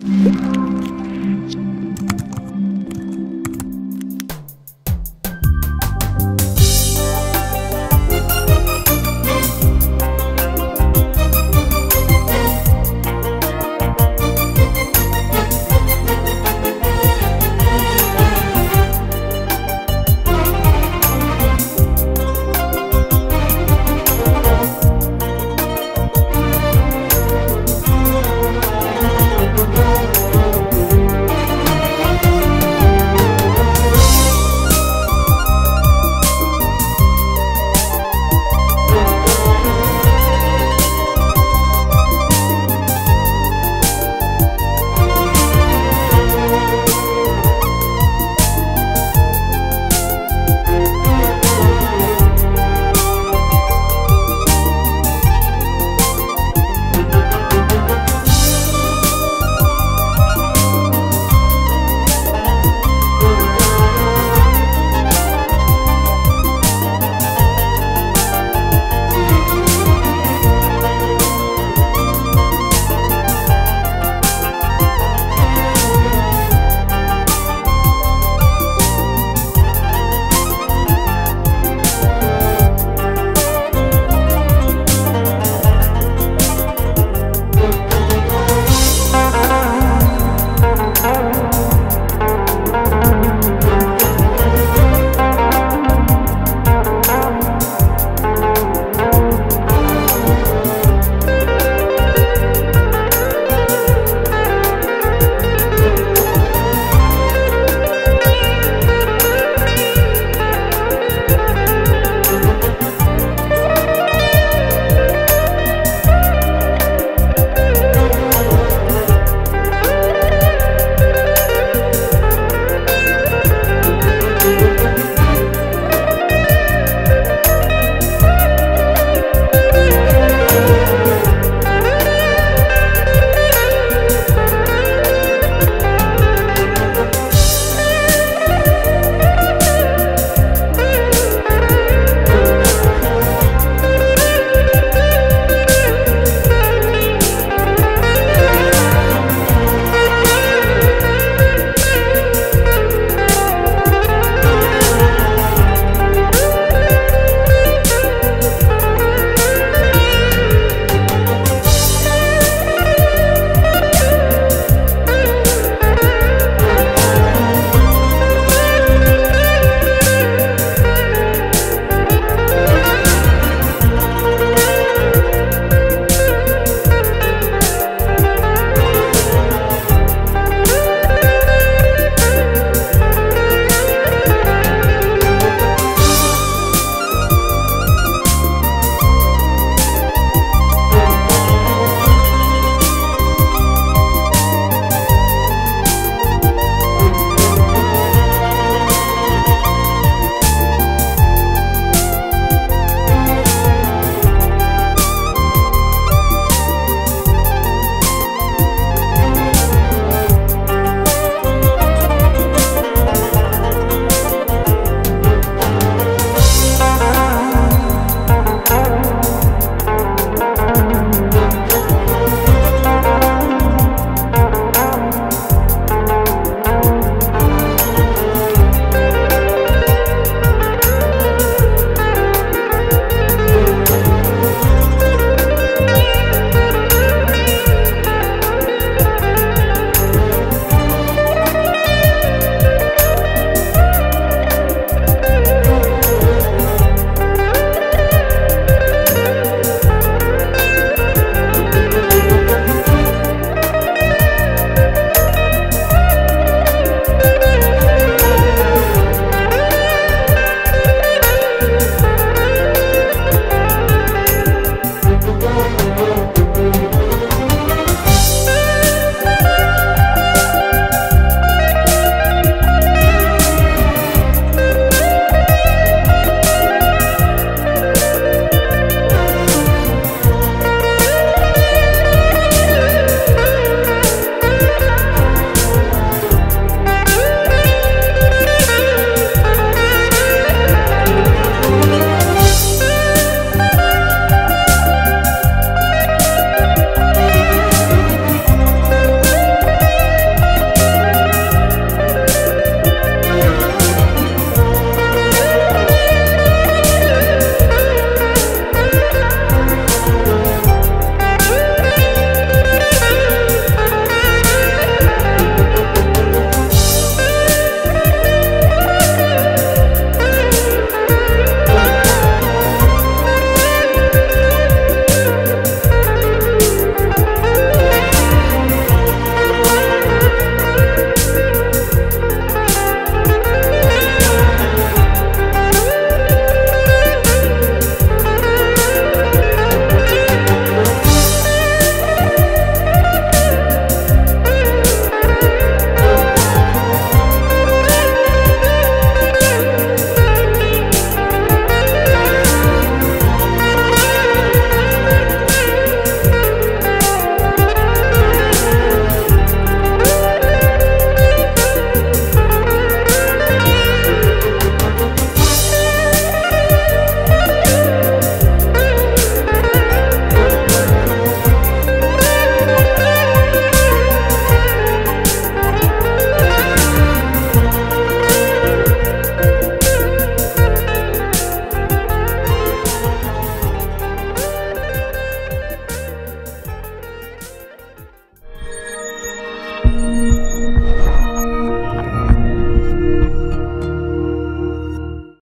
You